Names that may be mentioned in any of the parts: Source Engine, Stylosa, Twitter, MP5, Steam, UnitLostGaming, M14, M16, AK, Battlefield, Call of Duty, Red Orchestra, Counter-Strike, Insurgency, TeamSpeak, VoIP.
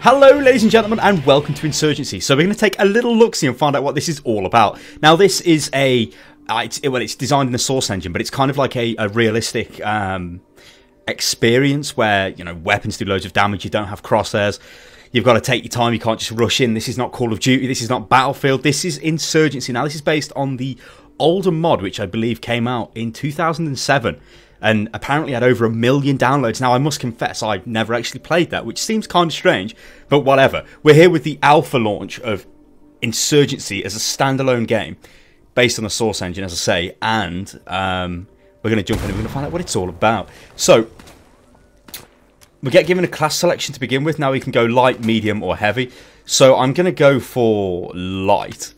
Hello ladies and gentlemen, and welcome to Insurgency. So we're going to take a little look-see and find out what this is all about. Now this is a, well it's designed in the Source Engine, but it's kind of like a realistic experience where, you know, weapons do loads of damage, you don't have crosshairs, you've got to take your time, you can't just rush in. This is not Call of Duty, this is not Battlefield, this is Insurgency. Now this is based on the older mod, which I believe came out in 2007. And apparently had over 1 million downloads. Now, I must confess, I've never actually played that, which seems kind of strange, but whatever. We're here with the alpha launch of Insurgency as a standalone game, based on the Source Engine, as I say, and we're going to jump in and we're going to find out what it's all about. So, we get given a class selection to begin with. Now, we can go light, medium, or heavy. So, I'm going to go for light.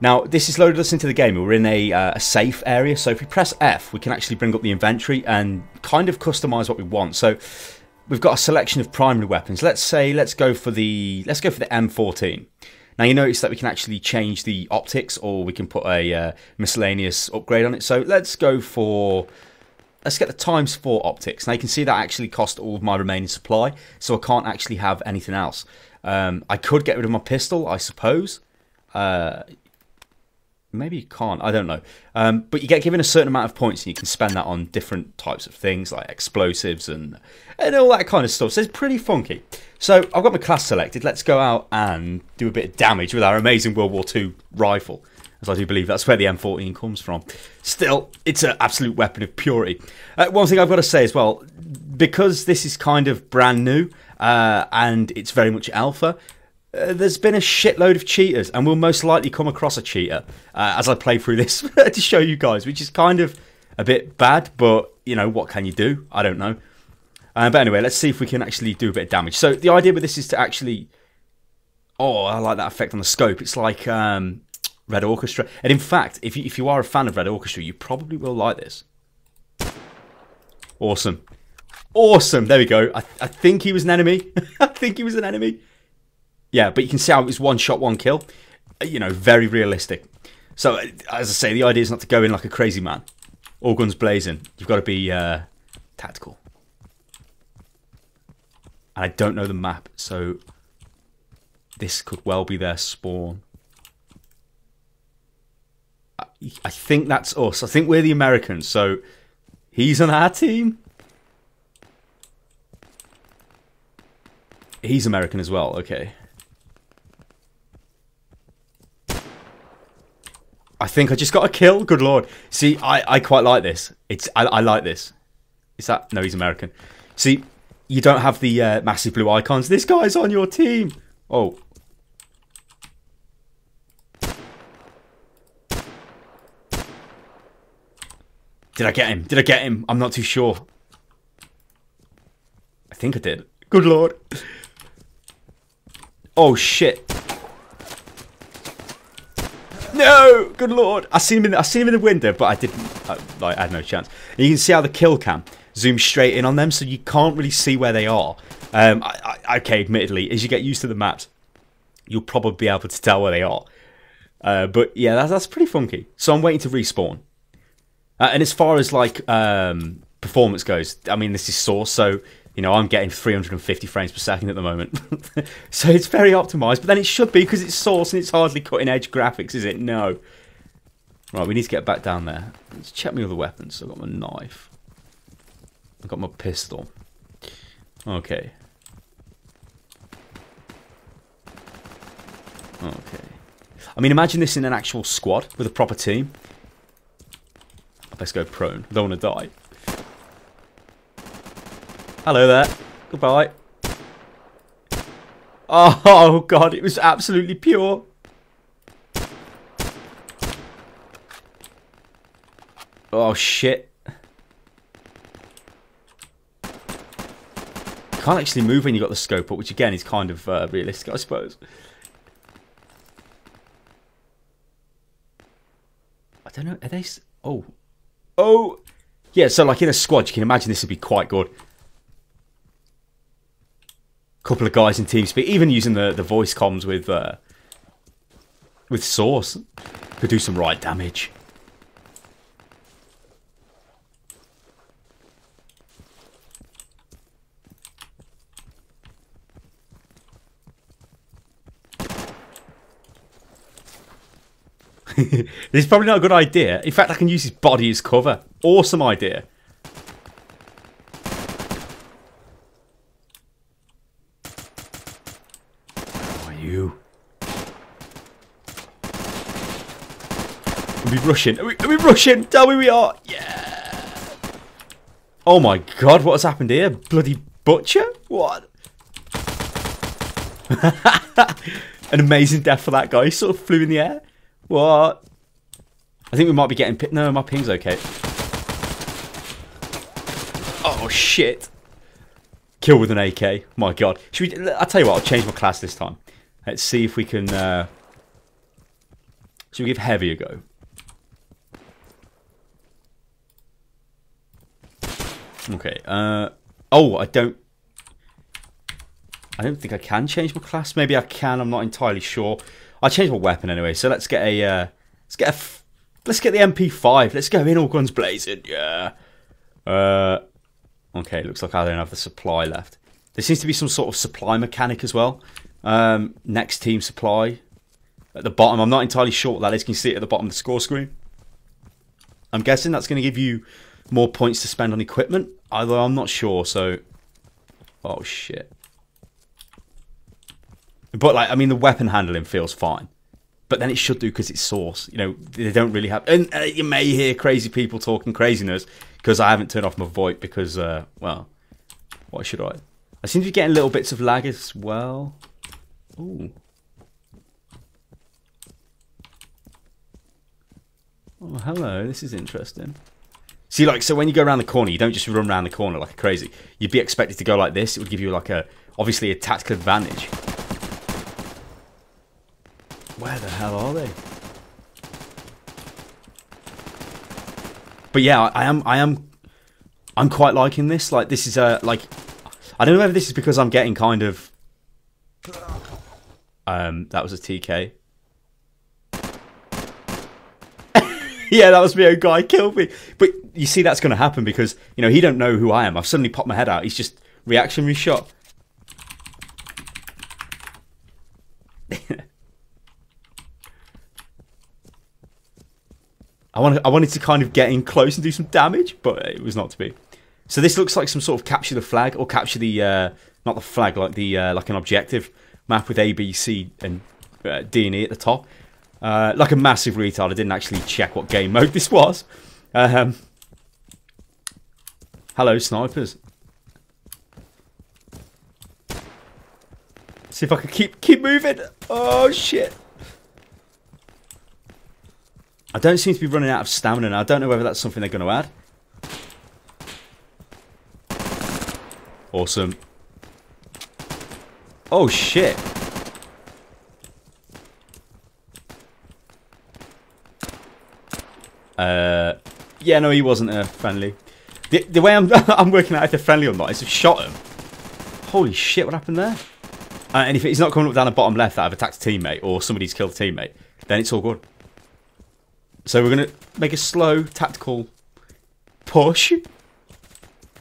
Now, this has loaded us into the game. We're in a safe area, so if we press F, we can actually bring up the inventory and kind of customize what we want. So, we've got a selection of primary weapons. Let's say, let's go for the M14. Now, you notice that we can actually change the optics, or we can put a miscellaneous upgrade on it. So, let's get the ×4 optics. Now, you can see that actually cost all of my remaining supply, so I can't actually have anything else. I could get rid of my pistol, I suppose. Maybe you can't, I don't know. But you get given a certain amount of points and you can spend that on different types of things like explosives and all that kind of stuff. So it's pretty funky. So I've got my class selected. Let's go out and do a bit of damage with our amazing World War II rifle. As I do believe that's where the M14 comes from. Still, it's an absolute weapon of purity. One thing I've got to say as well, because this is kind of brand new and it's very much alpha, there's been a shitload of cheaters, and we'll most likely come across a cheater as I play through this to show you guys, which is kind of a bit bad, but, you know, what can you do? I don't know. But anyway, let's see if we can actually do a bit of damage. So the idea with this is to actually... Oh, I like that effect on the scope. It's like Red Orchestra. And in fact, if you are a fan of Red Orchestra, you probably will like this. Awesome. Awesome. There we go. I think he was an enemy. I think he was an enemy. Yeah, but you can see how it was one shot, one kill. You know, very realistic. So, as I say, the idea is not to go in like a crazy man. All guns blazing. You've got to be tactical. And I don't know the map, so this could well be their spawn. I think that's us. I think we're the Americans, so he's on our team. He's American as well, okay. I think I just got a kill. Good lord. See, I quite like this. I like this. Is that... No, he's American. See, you don't have the massive blue icons. This guy's on your team. Oh. Did I get him? Did I get him? I'm not too sure. I think I did. Good lord. Oh, shit. No, good lord! I seen him in the window, but I didn't. I had no chance. And you can see how the kill cam zooms straight in on them, so you can't really see where they are. Okay, admittedly, as you get used to the maps, you'll probably be able to tell where they are. But yeah, that's pretty funky. So I'm waiting to respawn. And as far as like performance goes, I mean, this is Source, so you know I'm getting 350 frames per second at the moment. So it's very optimized, but then it should be because it's Source and it's hardly cutting edge graphics, is it? No. Right, we need to get back down there. Let's check my other weapons. I've got my knife. I've got my pistol. Okay. Okay. I mean, imagine this in an actual squad with a proper team. Let's go prone. I don't want to die. Hello there. Goodbye. Oh, God, it was absolutely pure. Oh, shit. Can't actually move when you got the scope up, which, again, is kind of realistic, I suppose. I don't know. Are they... Oh. Oh! Yeah, so, like, in a squad, you can imagine this would be quite good. Couple of guys in TeamSpeak, even using the voice comms with Source, could do some right damage. This is probably not a good idea. In fact, I can use his body as cover. Awesome idea. How are you? Are we rushing? Are we rushing? Tell me we are. Yeah. Oh my god, what has happened here? Bloody butcher? What? An amazing death for that guy. He sort of flew in the air. What? I think we might be getting picked. No, my ping's okay. Oh shit! Kill with an AK. My god. Should we? I'll tell you what. I'll change my class this time. Let's see if we can. Should we give heavy a go? Okay. Oh, I don't think I can change my class. Maybe I can. I'm not entirely sure. I changed my weapon anyway, so let's get a let's get the MP5. Let's go in all guns blazing. Yeah. Okay, looks like I don't have the supply left. There seems to be some sort of supply mechanic as well. Next team supply at the bottom. I'm not entirely sure what that is. Can you see it at the bottom of the score screen? I'm guessing that's going to give you more points to spend on equipment. Although I'm not sure. So, oh shit. But, like, I mean, the weapon handling feels fine. But then it should do because it's Source. You know, they don't really have... And you may hear crazy people talking craziness because I haven't turned off my VoIP because, well, why should I? I seem to be getting little bits of lag as well. Ooh. Oh, hello. This is interesting. See, like, so when you go around the corner, you don't just run around the corner like crazy. You'd be expected to go like this. It would give you, like, a obviously a tactical advantage. Where the hell are they? But yeah, I'm quite liking this. Like, this is a like, I don't know whether this is because I'm getting kind of. That was a TK. Yeah, that was me. A guy killed me. But you see, that's going to happen because you know he don't know who I am. I've suddenly popped my head out. He's just reactionary shot. I wanted to kind of get in close and do some damage, but it was not to be. So this looks like some sort of capture the flag or capture the not the flag, like the like an objective map with A, B, C, and D and E at the top. Like a massive retard, I didn't actually check what game mode this was. Hello, snipers. See if I can keep moving. Oh shit. I don't seem to be running out of stamina now. I don't know whether that's something they're going to add. Awesome. Oh, shit. Yeah, no, he wasn't friendly. The way I'm working out if they're friendly or not is I've shot him. Holy shit, what happened there? And if he's not coming up down the bottom left that I've attacked a teammate or somebody's killed a teammate, then it's all good. So we're going to make a slow, tactical push.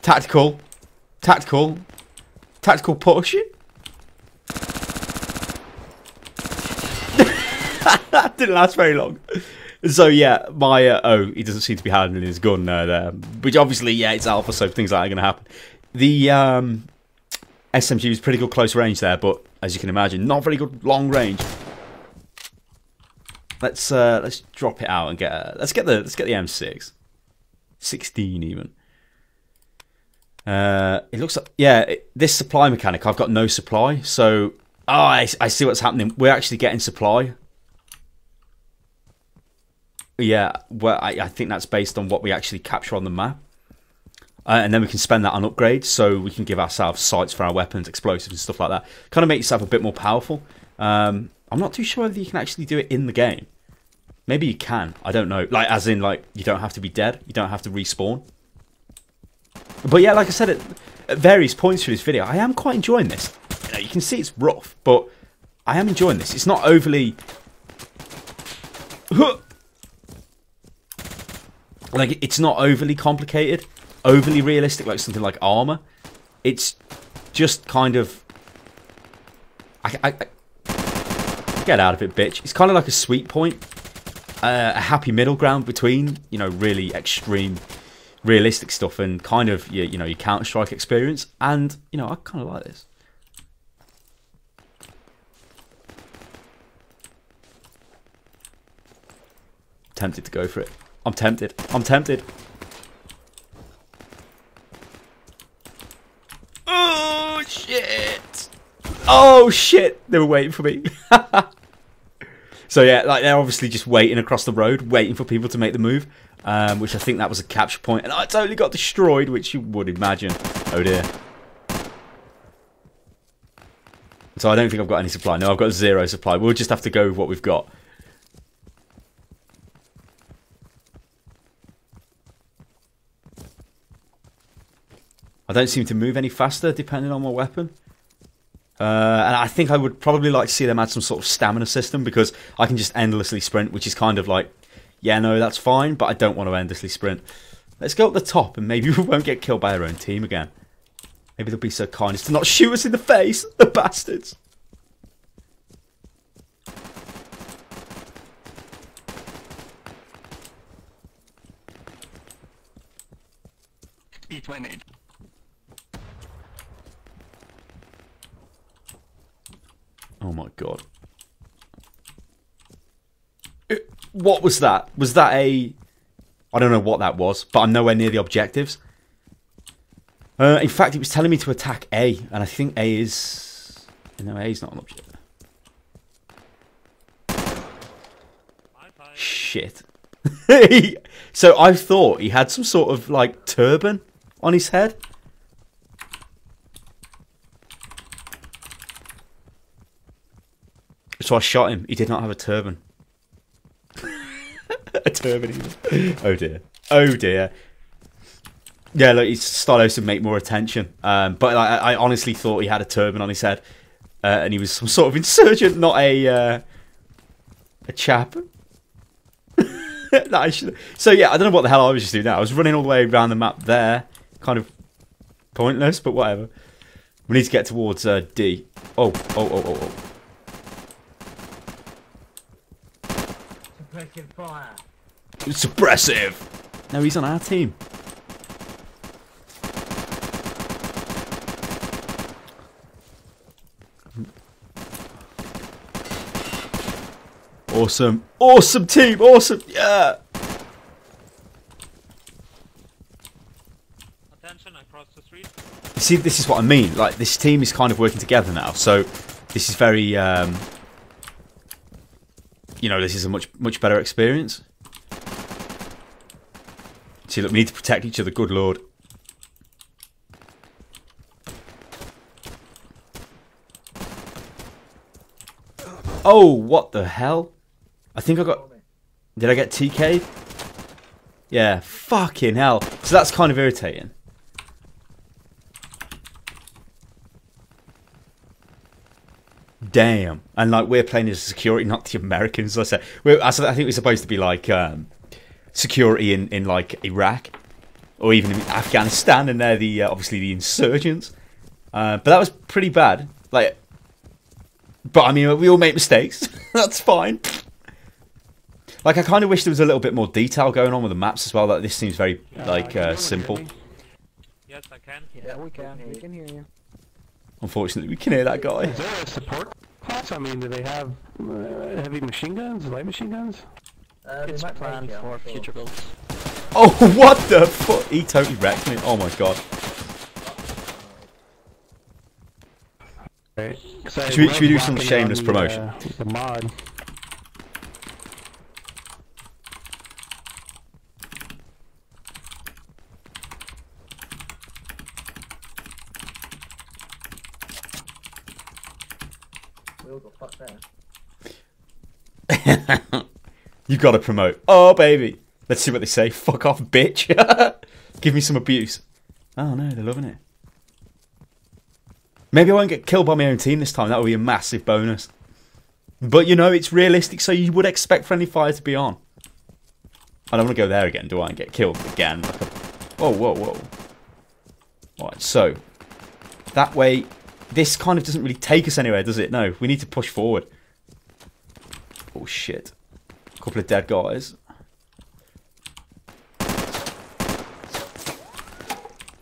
Tactical. Tactical. Tactical push. That didn't last very long. So yeah, my... oh, he doesn't seem to be handling his gun there. Which obviously, yeah, it's alpha, so things like that are going to happen. The SMG was pretty good close range there, but as you can imagine, not very good long range. Let's drop it out and get let's get the M6, 16 even. It looks like yeah this supply mechanic I've got no supply so oh, I see what's happening. We're actually getting supply. Yeah, well I think that's based on what we actually capture on the map, and then we can spend that on upgrades so we can give ourselves sights for our weapons, explosives and stuff like that. Kind of make yourself a bit more powerful. I'm not too sure whether you can actually do it in the game. Maybe you can. I don't know. Like, as in, like, you don't have to be dead. You don't have to respawn. But yeah, like I said, at various points through this video, I am quite enjoying this. You know, you can see it's rough, but I am enjoying this. It's not overly... Like, it's not overly complicated, overly realistic, like something like Armor. It's just kind of... Get out of it, bitch. It's kind of like a sweet point. a happy middle ground between, you know, really extreme realistic stuff and kind of, you know, your Counter-Strike experience. And, you know, I kind of like this. Tempted to go for it. I'm tempted. I'm tempted. Oh, shit. Oh, shit. They were waiting for me. So, yeah, like they're obviously just waiting across the road, waiting for people to make the move, which I think that was a capture point. And I totally got destroyed, which you would imagine. Oh, dear. So I don't think I've got any supply. No, I've got zero supply. We'll just have to go with what we've got. I don't seem to move any faster, depending on my weapon. And I think I would probably like to see them add some sort of stamina system, because I can just endlessly sprint, which is kind of like, yeah, no, that's fine, but I don't want to endlessly sprint. Let's go up the top, and maybe we won't get killed by our own team again. Maybe they'll be so kind as to not shoot us in the face, the bastards. E20. Oh my god. What was that? Was that a... I don't know what that was, but I'm nowhere near the objectives. In fact, it was telling me to attack A, and I think A is... No, A's not an objective. Shit. So I thought he had some sort of, like, turban on his head. So I shot him. He did not have a turban. A turban either. Oh dear. Oh dear. Yeah, look, he's Stylosa make more attention. But like, I honestly thought he had a turban on his head. And he was some sort of insurgent, not a a chap. Nah, so yeah, I don't know what the hell I was just doing now. I was running all the way around the map there. Kind of pointless, but whatever. We need to get towards D. Oh. Fire. It's suppressive. No, he's on our team. Awesome. Awesome team. Awesome. Yeah. Attention, I crossed the street. You see, this is what I mean. Like, this team is kind of working together now. So, this is very... You know, this is a much better experience. See, look, we need to protect each other, good lord. Oh, what the hell? I think I got... Did I get TK'd? Yeah, fucking hell. So that's kind of irritating. Damn. And like, we're playing as security, not the Americans. As I said, I think we're supposed to be like security in like Iraq or even in Afghanistan, and they're the obviously the insurgents. But that was pretty bad. Like, but I mean, we all make mistakes. That's fine. Like, I kind of wish there was a little bit more detail going on with the maps as well. Like, this seems very like simple. Yes, I can. Yeah, we can. We can hear you. Unfortunately, we can hear that guy. Is there a support class? I mean, do they have heavy machine guns, light machine guns? It's planned for future builds. Oh, what the fuck? He totally wrecked me. Oh my god. Right. So should we do some shameless promotion? The mod. You gotta promote. Oh baby, let's see what they say. Fuck off, bitch. Give me some abuse. Oh no, they're loving it. Maybe I won't get killed by my own team this time. That would be a massive bonus. But you know, it's realistic, so you would expect friendly fire to be on. I don't want to go there again, do I? And get killed again. Oh, whoa, whoa. All right, so that way, this kind of doesn't really take us anywhere, does it? No, we need to push forward. Oh shit. Couple of dead guys.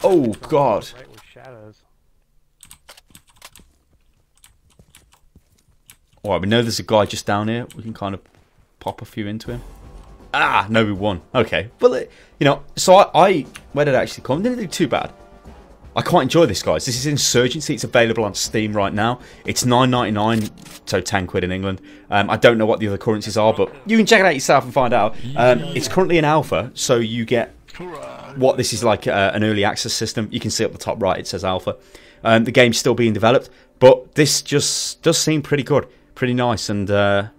Oh god. Alright, we know there's a guy just down here. We can kind of pop a few into him. Ah, no, we won. Okay. But, you know, so I where did it actually come? Didn't do too bad. I quite enjoy this, guys. This is Insurgency. It's available on Steam right now. It's £9.99, so 10 quid in England. I don't know what the other currencies are, but you can check it out yourself and find out. It's currently in alpha, so you get what this is like an early access system. You can see up the top right, it says alpha. The game's still being developed, but this just does seem pretty good, pretty nice, and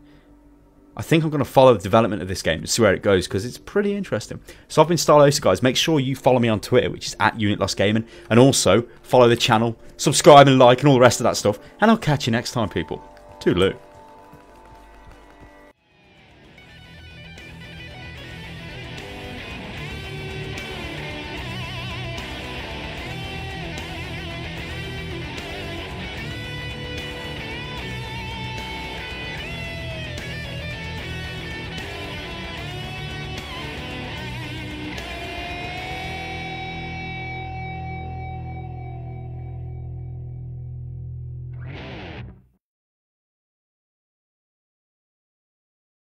I think I'm going to follow the development of this game and see where it goes, because it's pretty interesting. So I've been Stylosa, guys. Make sure you follow me on Twitter, which is at UnitLostGaming. And also, follow the channel, subscribe and like, and all the rest of that stuff. And I'll catch you next time, people. Toodaloo.